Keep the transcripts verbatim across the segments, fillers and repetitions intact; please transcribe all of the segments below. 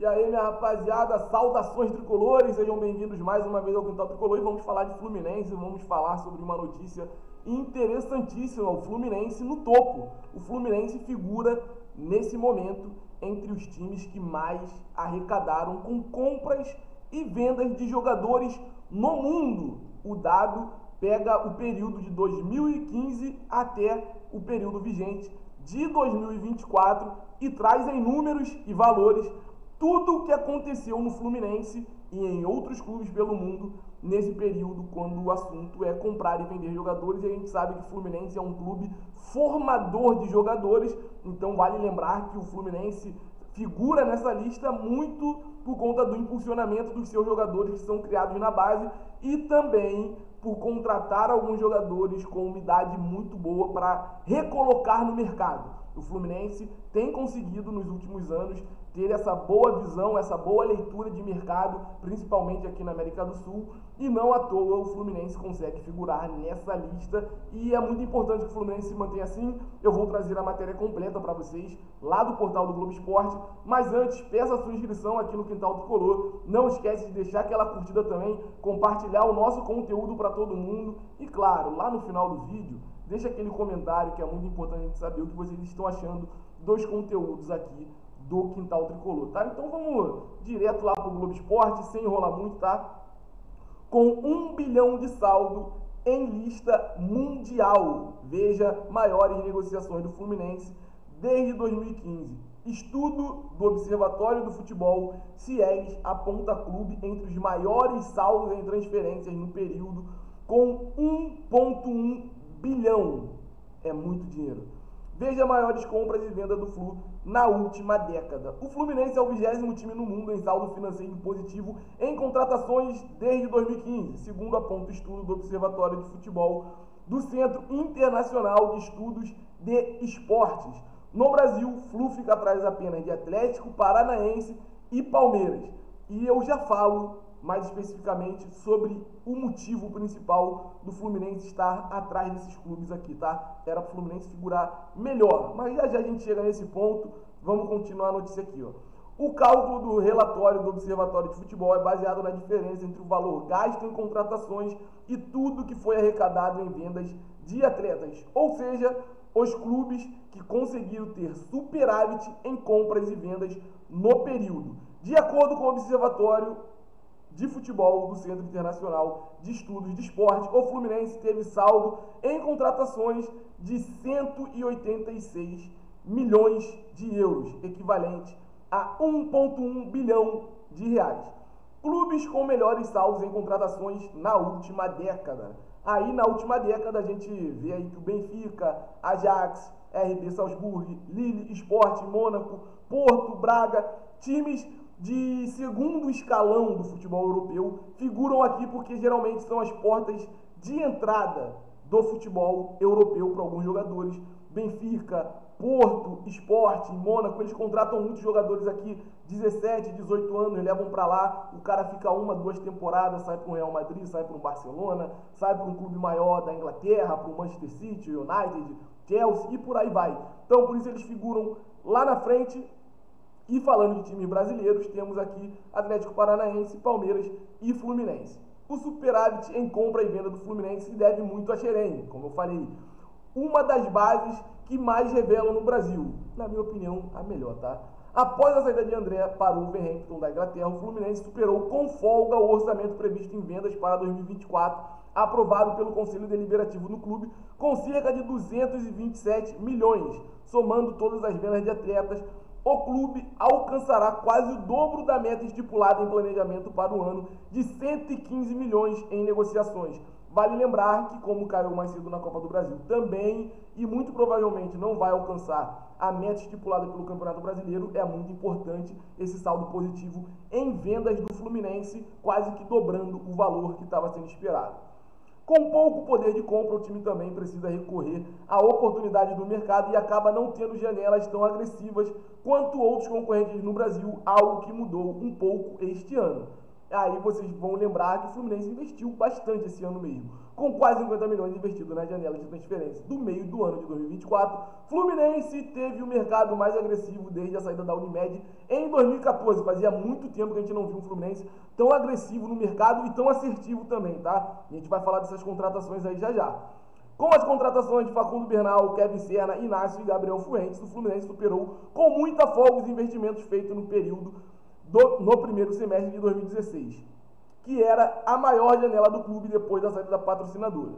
E aí, minha rapaziada, saudações tricolores, sejam bem-vindos mais uma vez ao Quintal Tricolor e vamos falar de Fluminense, vamos falar sobre uma notícia interessantíssima, o Fluminense no topo. O Fluminense figura, nesse momento, entre os times que mais arrecadaram com compras e vendas de jogadores no mundo. O dado pega o período de dois mil e quinze até o período vigente de dois mil e vinte e quatro e traz em números e valores tudo o que aconteceu no Fluminense e em outros clubes pelo mundo nesse período, quando o assunto é comprar e vender jogadores. E a gente sabe que o Fluminense é um clube formador de jogadores, então vale lembrar que o Fluminense figura nessa lista muito por conta do impulsionamento dos seus jogadores que são criados na base e também por contratar alguns jogadores com uma idade muito boa para recolocar no mercado. O Fluminense tem conseguido nos últimos anos ter essa boa visão, essa boa leitura de mercado, principalmente aqui na América do Sul, e não à toa o Fluminense consegue figurar nessa lista, e é muito importante que o Fluminense se mantenha assim. Eu vou trazer a matéria completa para vocês lá do portal do Globo Esporte, mas antes, peça a sua inscrição aqui no Quintal Tricolor, não esquece de deixar aquela curtida também, compartilhar o nosso conteúdo para todo mundo, e claro, lá no final do vídeo, deixa aquele comentário que é muito importante a gente saber o que vocês estão achando dos conteúdos aqui do Quintal Tricolor, tá? Então vamos direto lá pro Globo Esporte, sem enrolar muito, tá? Com um bilhão de saldo em lista mundial. Veja maiores negociações do Fluminense desde dois mil e quinze. Estudo do Observatório do Futebol, C I E S, aponta clube entre os maiores saldos em transferências no período, com um ponto um bilhão. É muito dinheiro. Veja maiores compras e venda do Flu na última década. O Fluminense é o vigésimo time no mundo em saldo financeiro positivo em contratações desde dois mil e quinze, segundo aponta o estudo do Observatório de Futebol do Centro Internacional de Estudos de Esportes. No Brasil, o Flu fica atrás apenas de Atlético, Paranaense e Palmeiras. E eu já falo mais especificamente sobre o motivo principal do Fluminense estar atrás desses clubes aqui, tá? Era para o Fluminense figurar melhor, mas já já a gente chega nesse ponto. Vamos continuar a notícia aqui, ó. O cálculo do relatório do Observatório de Futebol é baseado na diferença entre o valor gasto em contratações e tudo que foi arrecadado em vendas de atletas, ou seja, os clubes que conseguiram ter superávit em compras e vendas no período. De acordo com o Observatório de Futebol do Centro Internacional de Estudos de Esporte, o Fluminense teve saldo em contratações de cento e oitenta e seis milhões de euros, equivalente a um ponto um bilhão de reais. Clubes com melhores saldos em contratações na última década. Aí na última década a gente vê aí que o Benfica, Ajax, R B Salzburg, Lille, Sport, Mônaco, Porto, Braga, times de segundo escalão do futebol europeu figuram aqui porque geralmente são as portas de entrada do futebol europeu para alguns jogadores. Benfica, Porto, Sport, Mônaco, eles contratam muitos jogadores aqui, dezessete, dezoito anos, levam para lá, o cara fica uma, duas temporadas, sai para o Real Madrid, sai para o Barcelona, sai para um clube maior da Inglaterra, para o Manchester City, United, Chelsea e por aí vai. Então por isso eles figuram lá na frente. E falando de times brasileiros, temos aqui Atlético Paranaense, Palmeiras e Fluminense. O superávit em compra e venda do Fluminense se deve muito a Xerém, como eu falei. Uma das bases que mais revelam no Brasil. Na minha opinião, a melhor, tá? Após a saída de André para o Wolverhampton da Inglaterra, o Fluminense superou com folga o orçamento previsto em vendas para dois mil e vinte e quatro, aprovado pelo Conselho Deliberativo do clube, com cerca de duzentos e vinte e sete milhões, somando todas as vendas de atletas. O clube alcançará quase o dobro da meta estipulada em planejamento para o ano, de cento e quinze milhões em negociações. Vale lembrar que, como caiu mais cedo na Copa do Brasil também, e muito provavelmente não vai alcançar a meta estipulada pelo Campeonato Brasileiro, é muito importante esse saldo positivo em vendas do Fluminense, quase que dobrando o valor que estava sendo esperado. Com pouco poder de compra, o time também precisa recorrer à oportunidade do mercado e acaba não tendo janelas tão agressivas quanto outros concorrentes no Brasil, algo que mudou um pouco este ano. Aí vocês vão lembrar que o Fluminense investiu bastante esse ano mesmo, com quase cinquenta milhões investidos na janela de transferência do meio do ano de dois mil e vinte e quatro. Fluminense teve o mercado mais agressivo desde a saída da Unimed em dois mil e quatorze. Fazia muito tempo que a gente não viu um Fluminense tão agressivo no mercado e tão assertivo também, tá? E a gente vai falar dessas contratações aí já já. Com as contratações de Facundo Bernal, Kevin Serna, Inácio e Gabriel Fuentes, o Fluminense superou com muita folga os investimentos feitos no período do, no primeiro semestre de dois mil e dezesseis, que era a maior janela do clube depois da saída da patrocinadora.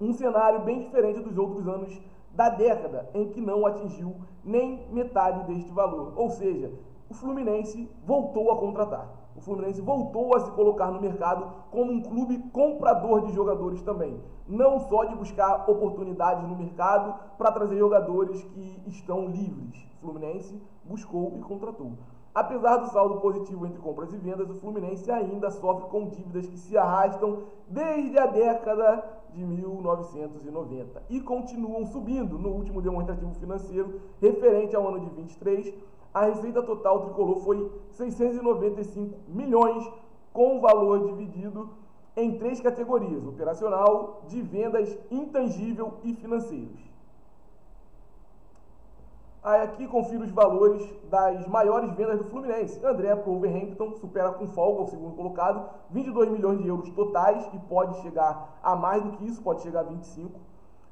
Um cenário bem diferente dos outros anos da década, em que não atingiu nem metade deste valor. Ou seja, o Fluminense voltou a contratar. O Fluminense voltou a se colocar no mercado como um clube comprador de jogadores também. Não só de buscar oportunidades no mercado para trazer jogadores que estão livres. O Fluminense buscou e contratou. Apesar do saldo positivo entre compras e vendas, o Fluminense ainda sofre com dívidas que se arrastam desde a década de mil novecentos e noventa. E continuam subindo. No último demonstrativo financeiro, referente ao ano de vinte e três, a receita total tricolor foi seiscentos e noventa e cinco milhões, com o valor dividido em três categorias: operacional, de vendas, intangível e financeiros. Aí aqui confira os valores das maiores vendas do Fluminense. André pro Wolverhampton supera com folga o segundo colocado, vinte e dois milhões de euros totais, e pode chegar a mais do que isso, pode chegar a vinte e cinco.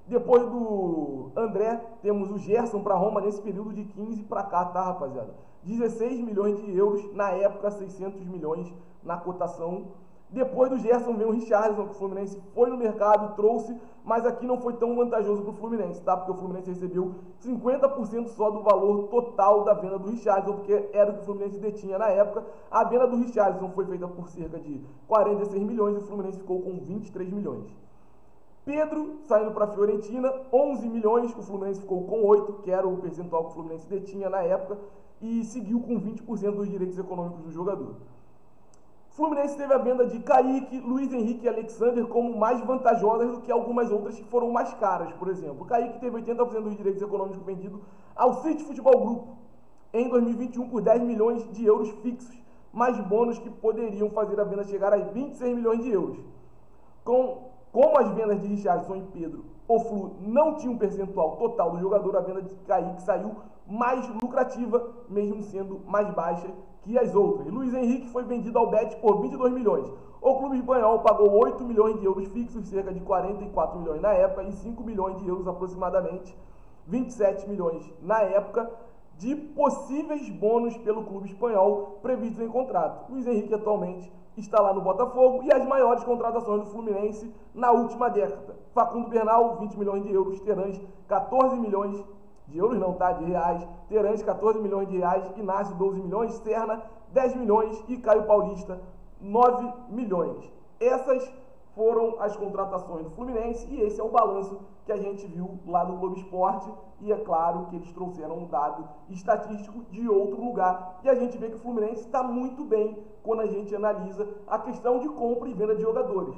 Depois do André, temos o Gerson para Roma nesse período de quinze para cá, tá, rapaziada? dezesseis milhões de euros, na época seiscentos milhões na cotação. Depois do Gerson vem o Richarlison, que o Fluminense foi no mercado, trouxe, mas aqui não foi tão vantajoso para o Fluminense, tá? Porque o Fluminense recebeu cinquenta por cento só do valor total da venda do Richarlison, porque era o que o Fluminense detinha na época. A venda do Richarlison foi feita por cerca de quarenta e seis milhões e o Fluminense ficou com vinte e três milhões. Pedro, saindo para a Fiorentina, onze milhões, o Fluminense ficou com oito, que era o percentual que o Fluminense detinha na época, e seguiu com vinte por cento dos direitos econômicos do jogador. O Fluminense teve a venda de Kaique, Luiz Henrique e Alexander como mais vantajosas do que algumas outras que foram mais caras, por exemplo. Kaique teve oitenta por cento dos direitos econômicos vendidos ao City Football Group em dois mil e vinte e um por dez milhões de euros fixos, mais bônus que poderiam fazer a venda chegar a vinte e seis milhões de euros. Com... Como as vendas de Richarlison e Pedro, o Flu não tinha um percentual total do jogador, a venda de Kaique saiu mais lucrativa, mesmo sendo mais baixa que as outras. Luiz Henrique foi vendido ao Betis por vinte e dois milhões. O clube espanhol pagou oito milhões de euros fixos, cerca de quarenta e quatro milhões na época, e cinco milhões de euros aproximadamente, vinte e sete milhões na época, de possíveis bônus pelo clube espanhol previstos em contrato. Luiz Henrique atualmente está lá no Botafogo. E as maiores contratações do Fluminense na última década: Facundo Bernal, vinte milhões de euros, Terãs, catorze milhões de euros, não tá, de reais, Terãs, catorze milhões de reais, Inácio, doze milhões, Serna, dez milhões e Caio Paulista, nove milhões. Essas foram as contratações do Fluminense e esse é o balanço que a gente viu lá do Globo Esporte. E é claro que eles trouxeram um dado estatístico de outro lugar. E a gente vê que o Fluminense está muito bem quando a gente analisa a questão de compra e venda de jogadores.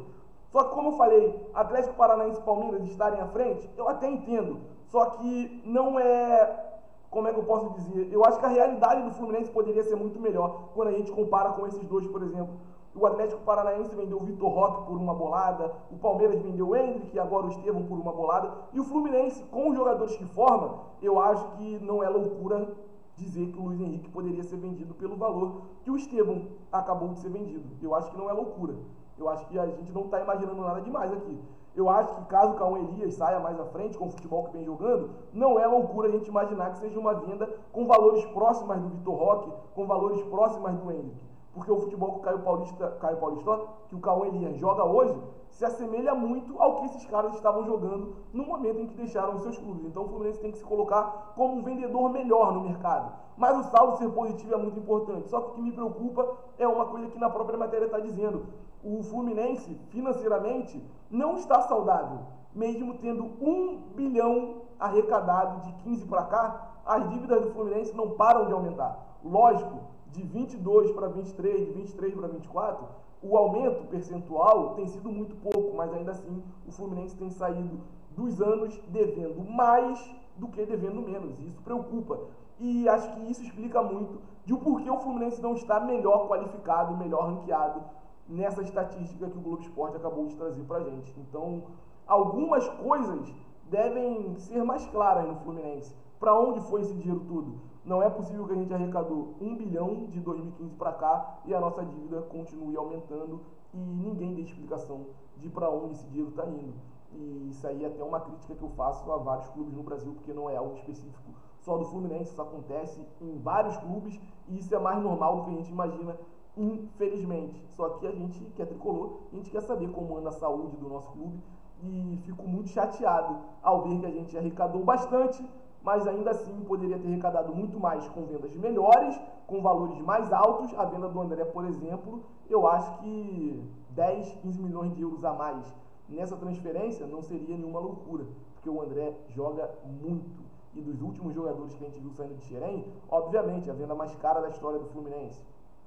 Só que, como eu falei, Atlético Paranaense e Palmeiras estarem à frente, eu até entendo. Só que não é... Como é que eu posso dizer? Eu acho que a realidade do Fluminense poderia ser muito melhor quando a gente compara com esses dois, por exemplo. O Atlético Paranaense vendeu o Vitor Roque por uma bolada, o Palmeiras vendeu o Hendrick e agora o Estevão por uma bolada. E o Fluminense, com os jogadores que forma, eu acho que não é loucura dizer que o Luiz Henrique poderia ser vendido pelo valor que o Estevão acabou de ser vendido. Eu acho que não é loucura. Eu acho que a gente não está imaginando nada demais aqui. Eu acho que caso o Cauã Elias saia mais à frente com o futebol que vem jogando, não é loucura a gente imaginar que seja uma venda com valores próximos do Vitor Roque, com valores próximos do Hendrick. Porque o futebol que o Caio Paulista, Caio Paulista, que o Cauã Elias joga hoje, se assemelha muito ao que esses caras estavam jogando no momento em que deixaram os seus clubes. Então o Fluminense tem que se colocar como um vendedor melhor no mercado. Mas o saldo ser positivo é muito importante. Só que o que me preocupa é uma coisa que na própria matéria está dizendo. O Fluminense, financeiramente, não está saudável. Mesmo tendo um bilhão arrecadado de quinze para cá, as dívidas do Fluminense não param de aumentar. Lógico, de vinte e dois para vinte e três, de vinte e três para vinte e quatro, o aumento percentual tem sido muito pouco, mas ainda assim o Fluminense tem saído dos anos devendo mais do que devendo menos, e isso preocupa. E acho que isso explica muito de o porquê o Fluminense Fluminense não está melhor qualificado, melhor ranqueado nessa estatística que o Globo Esporte acabou de trazer para a gente. Então, algumas coisas devem ser mais claras no Fluminense. Para onde foi esse dinheiro tudo? Não é possível que a gente arrecadou um bilhão de dois mil e quinze para cá e a nossa dívida continue aumentando e ninguém dê explicação de para onde esse dinheiro está indo. E isso aí é até uma crítica que eu faço a vários clubes no Brasil, porque não é algo específico só do Fluminense, isso acontece em vários clubes e isso é mais normal do que a gente imagina, infelizmente. Só que a gente que é tricolor, a gente quer saber como anda a saúde do nosso clube e fico muito chateado ao ver que a gente arrecadou bastante, mas ainda assim poderia ter arrecadado muito mais com vendas melhores, com valores mais altos. A venda do André, por exemplo, eu acho que dez, quinze milhões de euros a mais nessa transferência não seria nenhuma loucura, porque o André joga muito. E dos últimos jogadores que a gente viu saindo de Xerém, obviamente, a venda mais cara da história do Fluminense.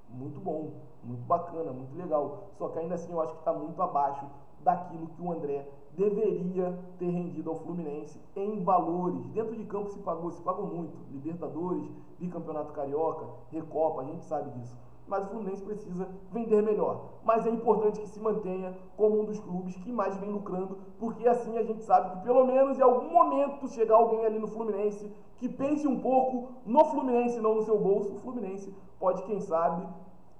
Muito bom, muito bacana, muito legal. Só que ainda assim eu acho que está muito abaixo daquilo que o André deveria ter rendido ao Fluminense em valores. Dentro de campo se pagou, se pagou muito. Libertadores, bicampeonato carioca, Recopa, a gente sabe disso. Mas o Fluminense precisa vender melhor. Mas é importante que se mantenha como um dos clubes que mais vem lucrando, porque assim a gente sabe que pelo menos em algum momento chegar alguém ali no Fluminense que pense um pouco no Fluminense, não no seu bolso. O Fluminense pode, quem sabe,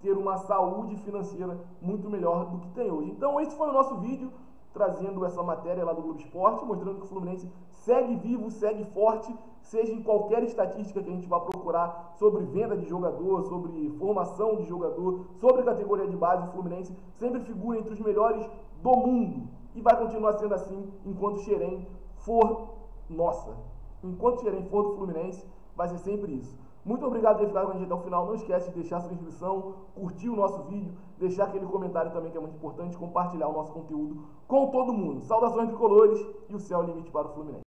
ter uma saúde financeira muito melhor do que tem hoje. Então esse foi o nosso vídeo, trazendo essa matéria lá do Globo Esporte, mostrando que o Fluminense segue vivo, segue forte, seja em qualquer estatística que a gente vá procurar sobre venda de jogador, sobre formação de jogador, sobre categoria de base, o Fluminense sempre figura entre os melhores do mundo. E vai continuar sendo assim enquanto o Xerém for nossa. Enquanto o Xerém for do Fluminense, vai ser sempre isso. Muito obrigado por ter ficado com a gente até o final. Não esquece de deixar sua inscrição, curtir o nosso vídeo, deixar aquele comentário também que é muito importante, compartilhar o nosso conteúdo com todo mundo. Saudações tricolores e o céu é o limite para o Fluminense.